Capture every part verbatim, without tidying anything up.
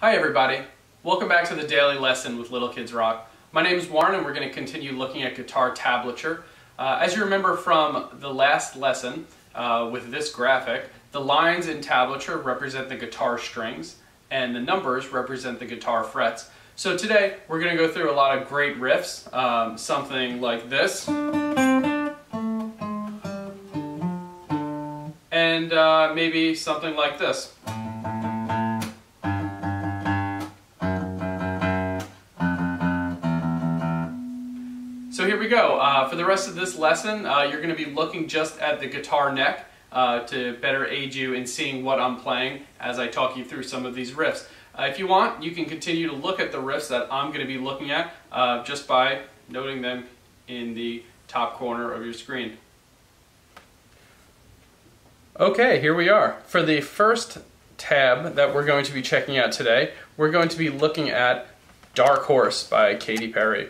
Hi everybody, welcome back to the Daily Lesson with Little Kids Rock. My name is Warren and we're going to continue looking at guitar tablature. Uh, as you remember from the last lesson uh, with this graphic, the lines in tablature represent the guitar strings and the numbers represent the guitar frets. So today we're going to go through a lot of great riffs, um, something like this. And uh, maybe something like this. So here we go. Uh, for the rest of this lesson, uh, you're going to be looking just at the guitar neck uh, to better aid you in seeing what I'm playing as I talk you through some of these riffs. Uh, if you want, you can continue to look at the riffs that I'm going to be looking at uh, just by noting them in the top corner of your screen. Okay, here we are. For the first tab that we're going to be checking out today, we're going to be looking at Dark Horse by Katy Perry.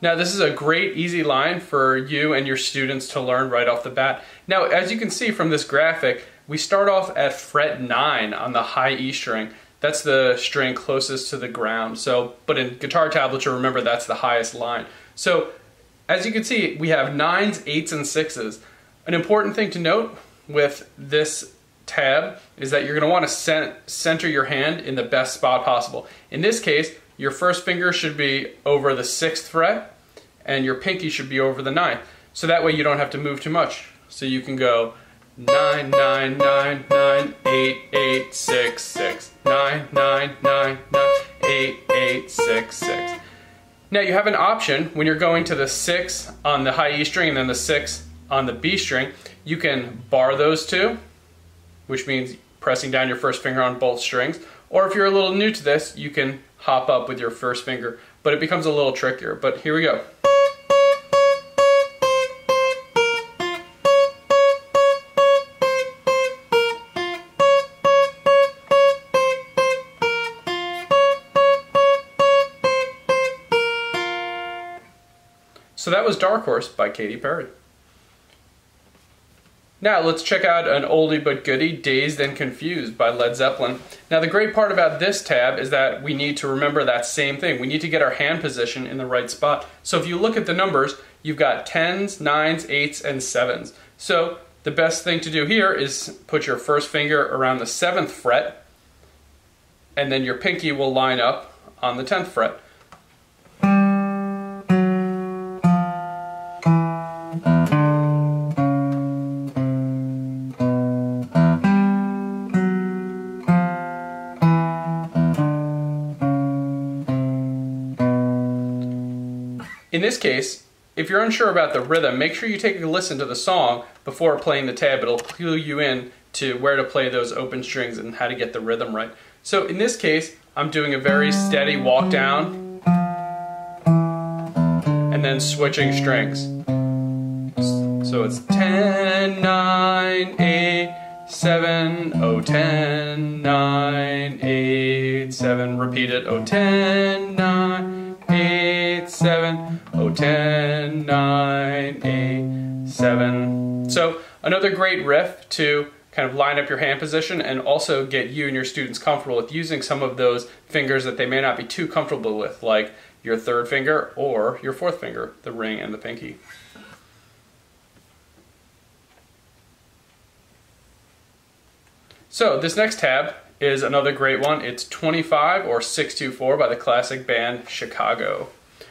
Now this is a great easy line for you and your students to learn right off the bat. Now as you can see from this graphic, we start off at fret nine on the high E string. That's the string closest to the ground. So, but in guitar tablature, remember that's the highest line. So as you can see, we have nines, eights, and sixes. An important thing to note with this tab is that you're going to want to center your hand in the best spot possible. In this case, your first finger should be over the sixth fret, and your pinky should be over the ninth. So that way you don't have to move too much. So you can go nine, nine, nine, nine, eight, eight, six, six, nine, nine, nine, nine, eight, eight, six, six. Now you have an option when you're going to the six on the high E string and then the six on the B string. You can bar those two, which means pressing down your first finger on both strings. Or if you're a little new to this, you can hop up with your first finger, but it becomes a little trickier. But here we go. So that was Dark Horse by Katy Perry. Now let's check out an oldie but goodie, Dazed and Confused by Led Zeppelin. Now the great part about this tab is that we need to remember that same thing. We need to get our hand position in the right spot. So if you look at the numbers, you've got tens, nines, eights, and sevens. So the best thing to do here is put your first finger around the seventh fret, and then your pinky will line up on the tenth fret. In this case, if you're unsure about the rhythm, make sure you take a listen to the song before playing the tab. It'll clue you in to where to play those open strings and how to get the rhythm right. So in this case, I'm doing a very steady walk down and then switching strings. So it's ten, nine, eight, seven, oh, ten, nine, eight, seven, repeat it, oh, ten, nine, eight, seven, oh, ten, nine, eight, seven. So another great riff to kind of line up your hand position and also get you and your students comfortable with using some of those fingers that they may not be too comfortable with, like your third finger or your fourth finger, the ring and the pinky. So this next tab is another great one. It's twenty-five or six two four by the classic band Chicago.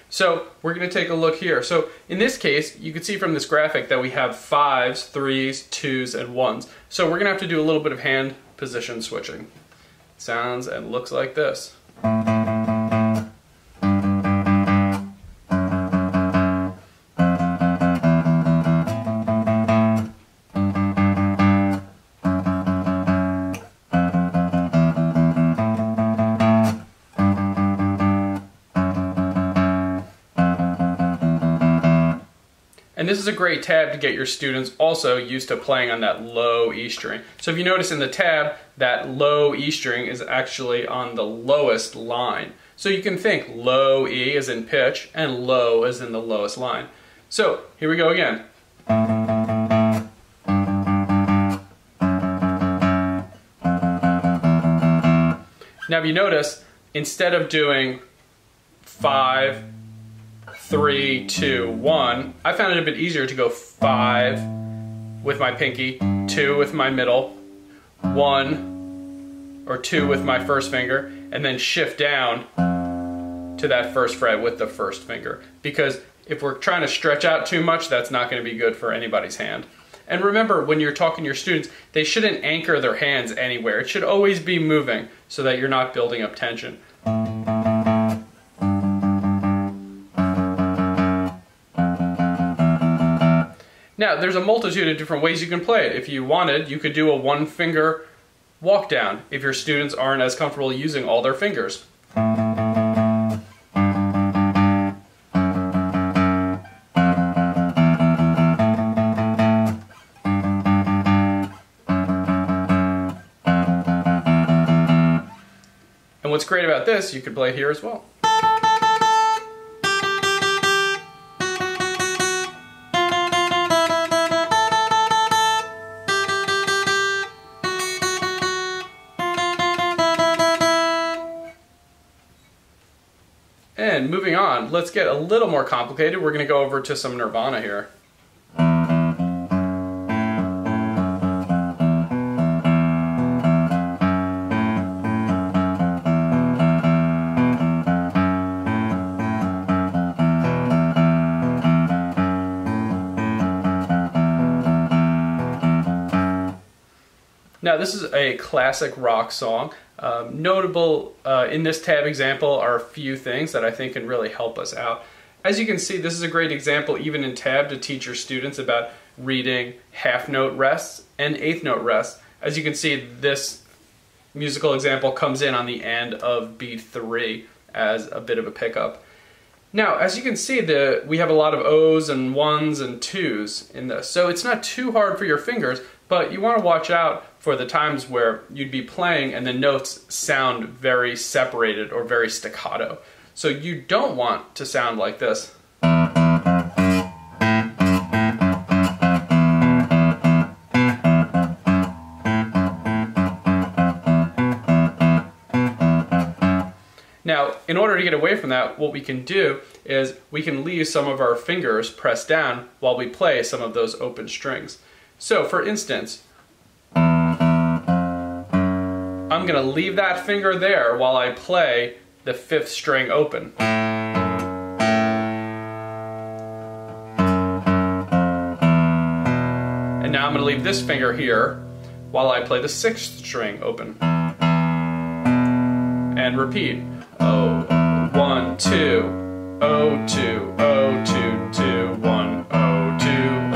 So we're going to take a look here. So in this case, you can see from this graphic that we have fives, threes, twos, and ones. So we're going to have to do a little bit of hand position switching. It sounds and looks like this. And this is a great tab to get your students also used to playing on that low E string. So if you notice in the tab, that low E string is actually on the lowest line. So you can think low E as in pitch and low as in the lowest line. So here we go again. Now if you notice, instead of doing five, three, two, one, I found it a bit easier to go five with my pinky, two with my middle, one or two with my first finger, and then shift down to that first fret with the first finger. Because if we're trying to stretch out too much, that's not going to be good for anybody's hand. And remember, when you're talking to your students, they shouldn't anchor their hands anywhere. It should always be moving so that you're not building up tension. Now, there's a multitude of different ways you can play it. If you wanted, you could do a one-finger walk down if your students aren't as comfortable using all their fingers. And what's great about this, you could play it here as well. And moving on, let's get a little more complicated. We're going to go over to some Nirvana here. Now, this is a classic rock song. Um, notable uh, in this tab example are a few things that I think can really help us out. As you can see, this is a great example, even in tab, to teach your students about reading half note rests and eighth note rests. As you can see, this musical example comes in on the end of beat three as a bit of a pickup. Now, as you can see, the, we have a lot of O's and ones and twos in this, so it's not too hard for your fingers, but you want to watch out for the times where you'd be playing and the notes sound very separated or very staccato. So you don't want to sound like this. Now, in order to get away from that, what we can do is we can leave some of our fingers pressed down while we play some of those open strings. So, for instance, I'm going to leave that finger there while I play the fifth string open. And now I'm going to leave this finger here while I play the sixth string open. And repeat. Oh, one, two, oh, two, oh, two, two, one, oh, two, oh.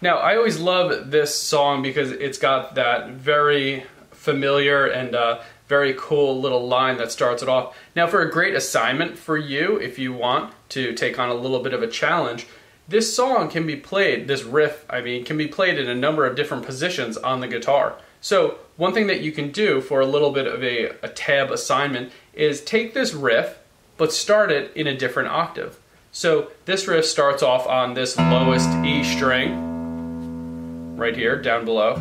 Now, I always love this song because it's got that very familiar and uh, very cool little line that starts it off. Now, for a great assignment for you, if you want to take on a little bit of a challenge, this song can be played, this riff, I mean, can be played in a number of different positions on the guitar. So, one thing that you can do for a little bit of a, a tab assignment is take this riff, but start it in a different octave. So, this riff starts off on this lowest E string, right here, down below,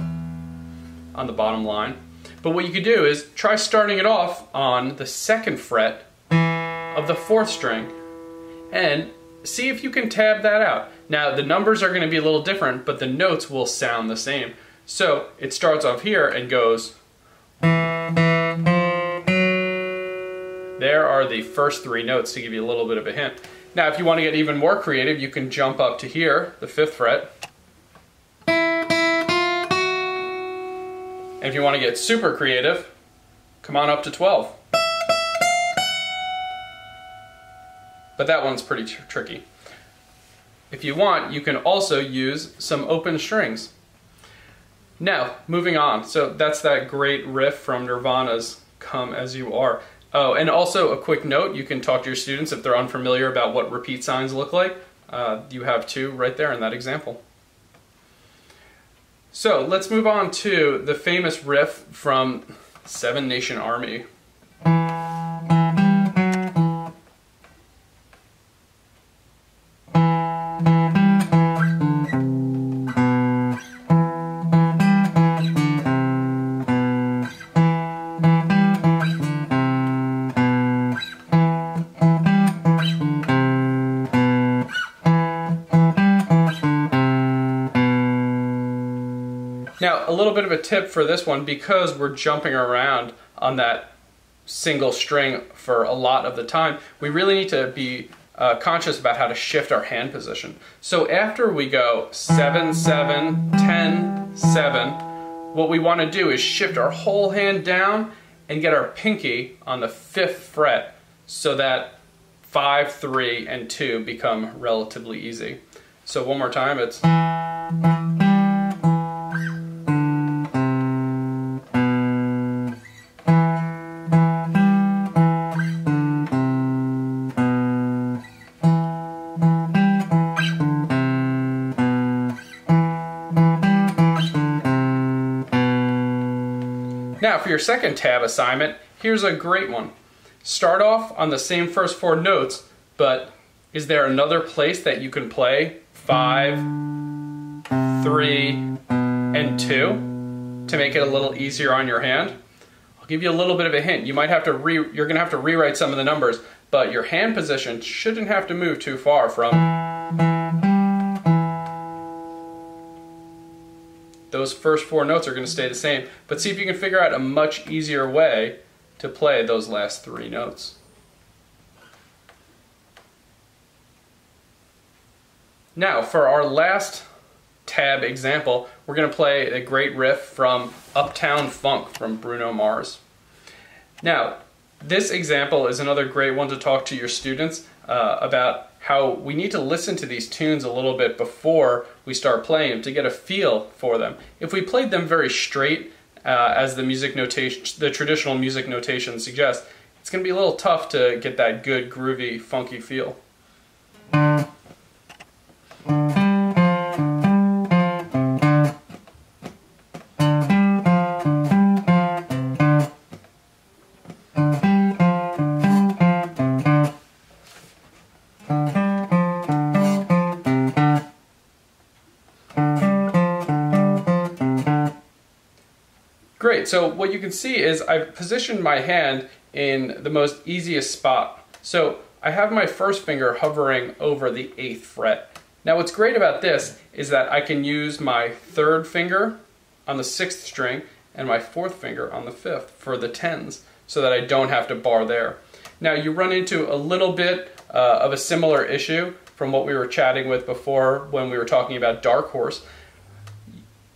on the bottom line. But what you could do is try starting it off on the second fret of the fourth string and see if you can tab that out. Now, the numbers are going to be a little different, but the notes will sound the same. So, it starts off here and goes. There are the first three notes to give you a little bit of a hint. Now, if you want to get even more creative, you can jump up to here, the fifth fret. And if you want to get super creative, come on up to twelve. But that one's pretty tr tricky. If you want, you can also use some open strings. Now, moving on. So that's that great riff from Nirvana's Come As You Are. Oh, and also a quick note, you can talk to your students if they're unfamiliar about what repeat signs look like. Uh, you have two right there in that example. So let's move on to the famous riff from Seven Nation Army. Now, a little bit of a tip for this one, because we're jumping around on that single string for a lot of the time, we really need to be uh, conscious about how to shift our hand position. So after we go seven, seven, ten, seven, what we want to do is shift our whole hand down and get our pinky on the fifth fret so that five, three, and two become relatively easy. So one more time, it's... Now, for your second tab assignment, here's a great one. Start off on the same first four notes, but is there another place that you can play five, three, and two to make it a little easier on your hand? I'll give you a little bit of a hint. You might have to re you're gonna have to rewrite some of the numbers, but your hand position shouldn't have to move too far from those first four notes are going to stay the same, but see if you can figure out a much easier way to play those last three notes. Now, for our last tab example, we're going to play a great riff from Uptown Funk from Bruno Mars. Now, this example is another great one to talk to your students uh, about how we need to listen to these tunes a little bit before we start playing them to get a feel for them. If we played them very straight, uh, as the music notation, the traditional music notation suggests, it's going to be a little tough to get that good, groovy, funky feel. Great, so what you can see is I've positioned my hand in the most easiest spot. So I have my first finger hovering over the eighth fret. Now what's great about this is that I can use my third finger on the sixth string and my fourth finger on the fifth for the tens so that I don't have to bar there. Now you run into a little bit uh, of a similar issue from what we were chatting with before when we were talking about Dark Horse.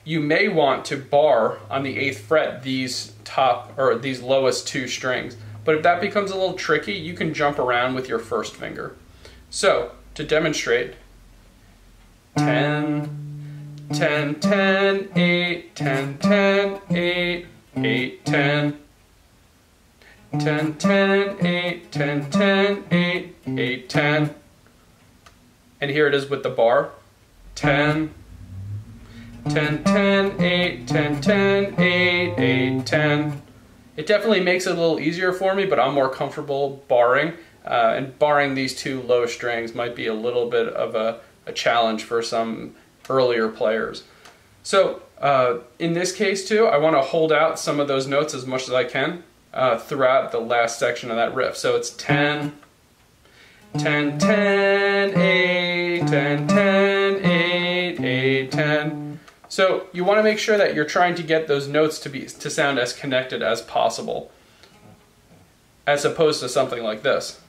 You may want to bar on the eighth fret these top or these lowest two strings, but if that becomes a little tricky, you can jump around with your first finger. So to demonstrate, ten, ten, ten, eight, ten, ten, eight, ten, ten, eight, eight, ten, ten, ten, eight, ten, eight, ten, and here it is with the bar, ten, ten, ten, eight, ten, ten, eight, eight, ten. It definitely makes it a little easier for me, but I'm more comfortable barring, uh, and barring these two low strings might be a little bit of a, a challenge for some earlier players. So uh, in this case too, I want to hold out some of those notes as much as I can uh, throughout the last section of that riff. So it's ten, ten, ten, eight, ten, ten, eight, eight, ten. So you want to make sure that you're trying to get those notes to be to sound as connected as possible, as opposed to something like this.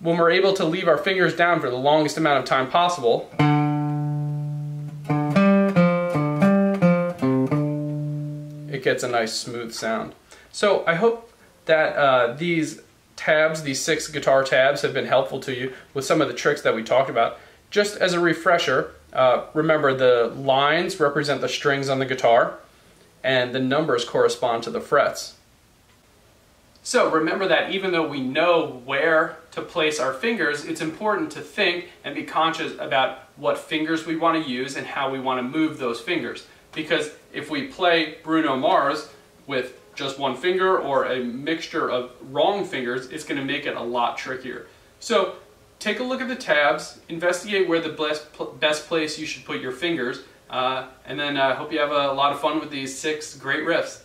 When we're able to leave our fingers down for the longest amount of time possible, it gets a nice smooth sound. So I hope that uh, these tabs, these six guitar tabs, have been helpful to you with some of the tricks that we talked about. Just as a refresher, uh, remember the lines represent the strings on the guitar, and the numbers correspond to the frets. So remember that even though we know where to place our fingers, it's important to think and be conscious about what fingers we want to use and how we want to move those fingers. Because if we play Bruno Mars with just one finger or a mixture of wrong fingers, it's going to make it a lot trickier. So take a look at the tabs, investigate where the best, best place you should put your fingers, uh, and then I uh, hope you have a lot of fun with these six great riffs.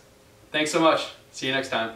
Thanks so much. See you next time.